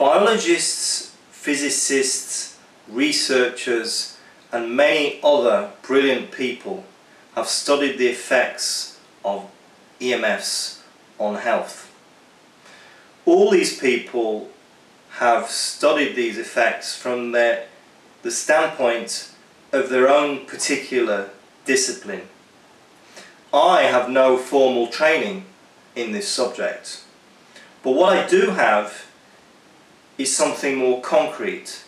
Biologists, physicists, researchers and many other brilliant people have studied the effects of EMFs on health. All these people have studied these effects from the standpoint of their own particular discipline. I have no formal training in this subject, but what I do have is something more concrete.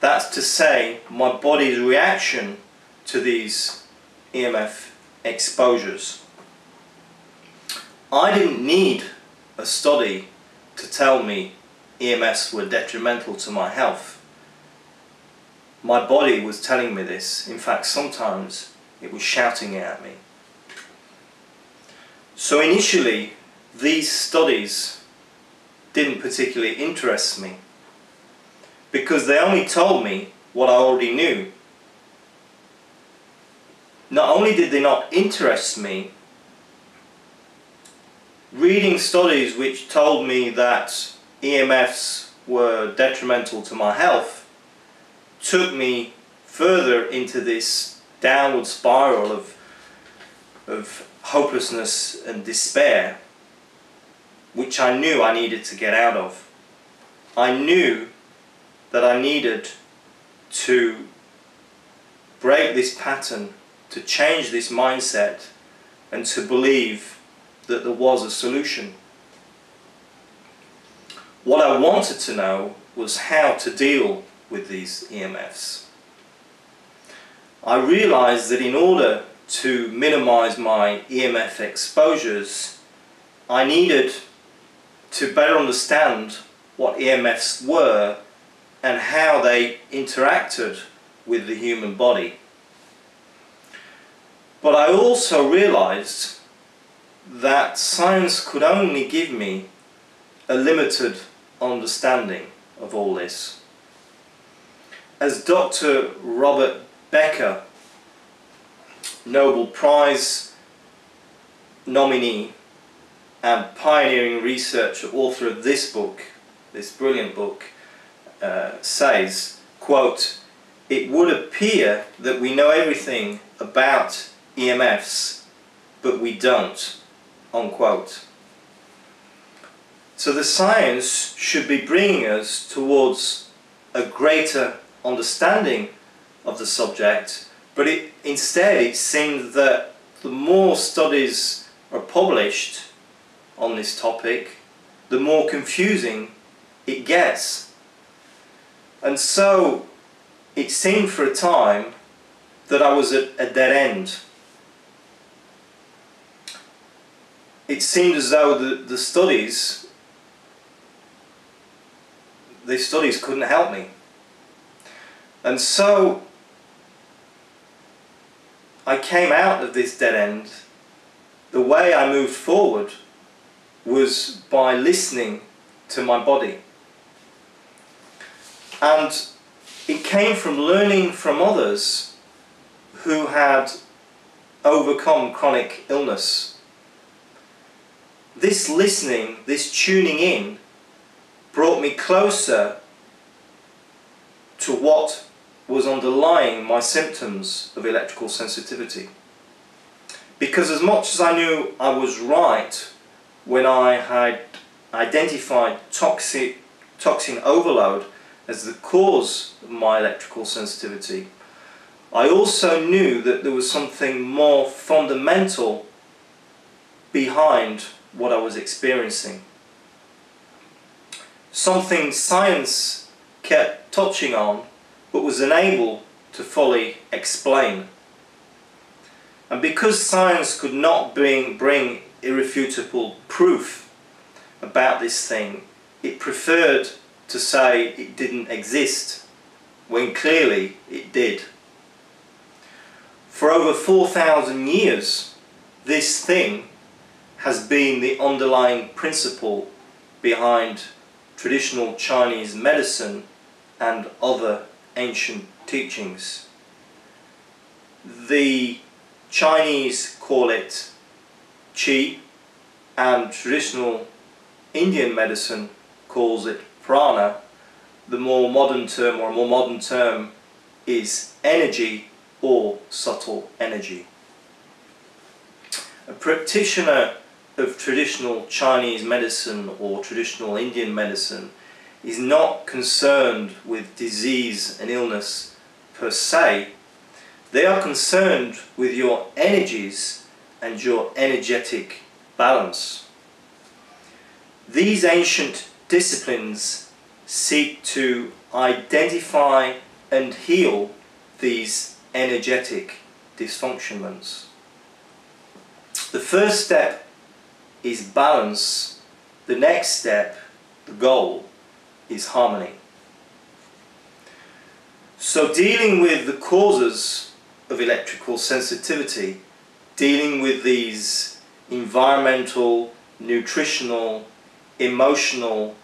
That's to say, my body's reaction to these EMF exposures. I didn't need a study to tell me EMFs were detrimental to my health. My body was telling me this. In fact, sometimes it was shouting it at me. So initially, these studies didn't particularly interest me, because they only told me what I already knew. Not only did they not interest me, reading studies which told me that EMFs were detrimental to my health took me further into this downward spiral of hopelessness and despair, which I knew I needed to get out of. I knew that I needed to break this pattern, to change this mindset, and to believe that there was a solution. What I wanted to know was how to deal with these EMFs. I realized that in order to minimize my EMF exposures, I needed to better understand what EMFs were and how they interacted with the human body. But I also realized that science could only give me a limited understanding of all this. As Dr. Robert Becker, Nobel Prize nominee and pioneering researcher, author of this book, this brilliant book, says, quote, "It would appear that we know everything about EMFs, but we don't," unquote. So the science should be bringing us towards a greater understanding of the subject, but instead it seemed that the more studies are published on this topic, the more confusing it gets. And so it seemed for a time that I was at a dead end. It seemed as though these studies couldn't help me. And so I came out of this dead end. The way I moved forward was by listening to my body. And it came from learning from others who had overcome chronic illness. This listening, this tuning in, brought me closer to what was underlying my symptoms of electrical sensitivity. Because as much as I knew I was right when I had identified toxin overload as the cause of my electrical sensitivity, I also knew that there was something more fundamental behind what I was experiencing. Something science kept touching on, but was unable to fully explain. And because science could not bring irrefutable proof about this thing, it preferred to say it didn't exist, when clearly it did. For over 4,000 years, this thing has been the underlying principle behind traditional Chinese medicine and other ancient teachings. The Chinese call it Qi, and traditional Indian medicine calls it prana, the more modern term, or a more modern term, is energy or subtle energy. A practitioner of traditional Chinese medicine or traditional Indian medicine is not concerned with disease and illness per se. They are concerned with your energies and your energetic balance. These ancient disciplines seek to identify and heal these energetic dysfunctionments. The first step is balance. The next step, the goal, is harmony. So dealing with the causes of electrical sensitivity, dealing with these environmental, nutritional, emotional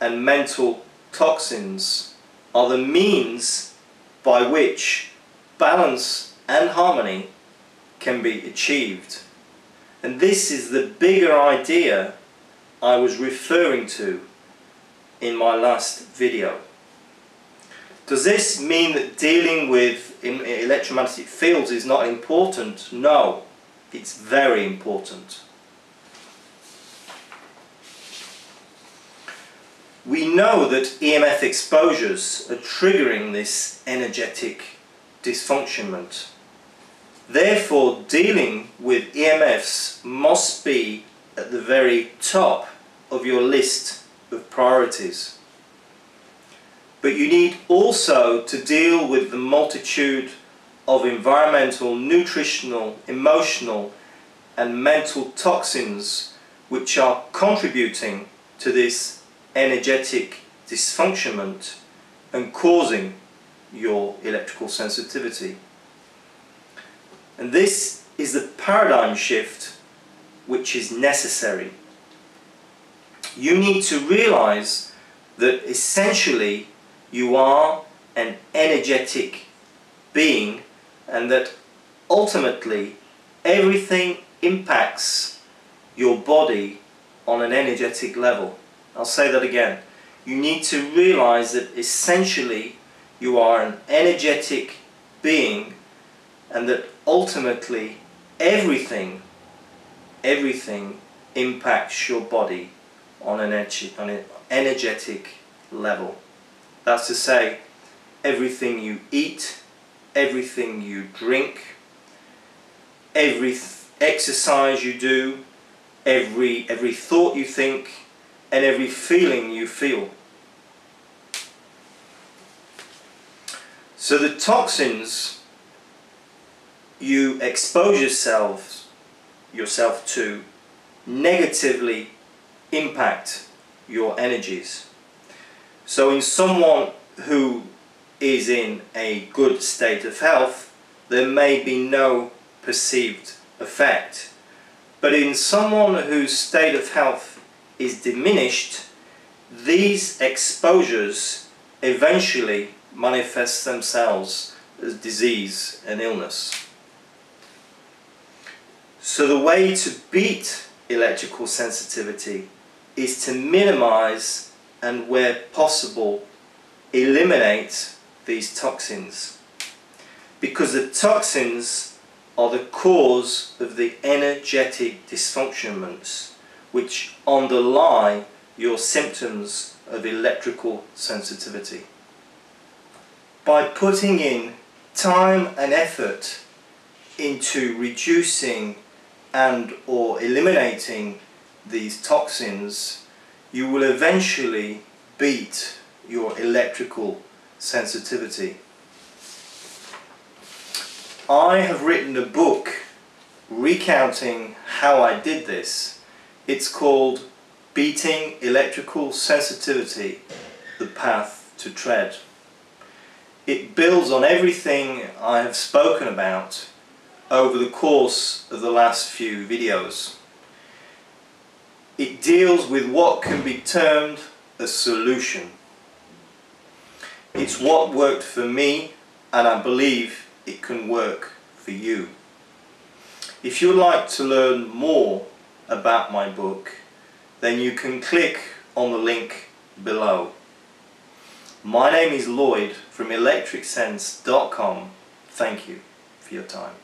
and mental toxins are the means by which balance and harmony can be achieved. And this is the bigger idea I was referring to in my last video. Does this mean that dealing with electromagnetic fields is not important? No, it's very important. We know that EMF exposures are triggering this energetic dysfunctionment. Therefore, dealing with EMFs must be at the very top of your list of priorities. But you need also to deal with the multitude of environmental, nutritional, emotional and mental toxins which are contributing to this energetic dysfunctionment and causing your electrical sensitivity. And this is the paradigm shift which is necessary. You need to realize that essentially you are an energetic being, and that ultimately everything impacts your body on an energetic level. I'll say that again. You need to realize that essentially you are an energetic being, and that ultimately everything impacts your body on an energetic level. That's to say, everything you eat, everything you drink, every exercise you do, every thought you think, and every feeling you feel. So the toxins you expose yourself to negatively impact your energies. So in someone who is in a good state of health, there may be no perceived effect. But in someone whose state of health is diminished, these exposures eventually manifest themselves as disease and illness. So the way to beat electrical sensitivity is to minimize and, where possible, eliminate these toxins, because the toxins are the cause of the energetic dysfunctionments which underlie your symptoms of electrical sensitivity. By putting in time and effort into reducing and or eliminating these toxins, you will eventually beat your electrical sensitivity. I have written a book recounting how I did this. It's called Beating Electrical Sensitivity, The Path to Tread. It builds on everything I have spoken about over the course of the last few videos. It deals with what can be termed a solution. It's what worked for me, and I believe it can work for you. If you'd like to learn more about my book, then you can click on the link below. My name is Lloyd from ElectricSense.com. Thank you for your time.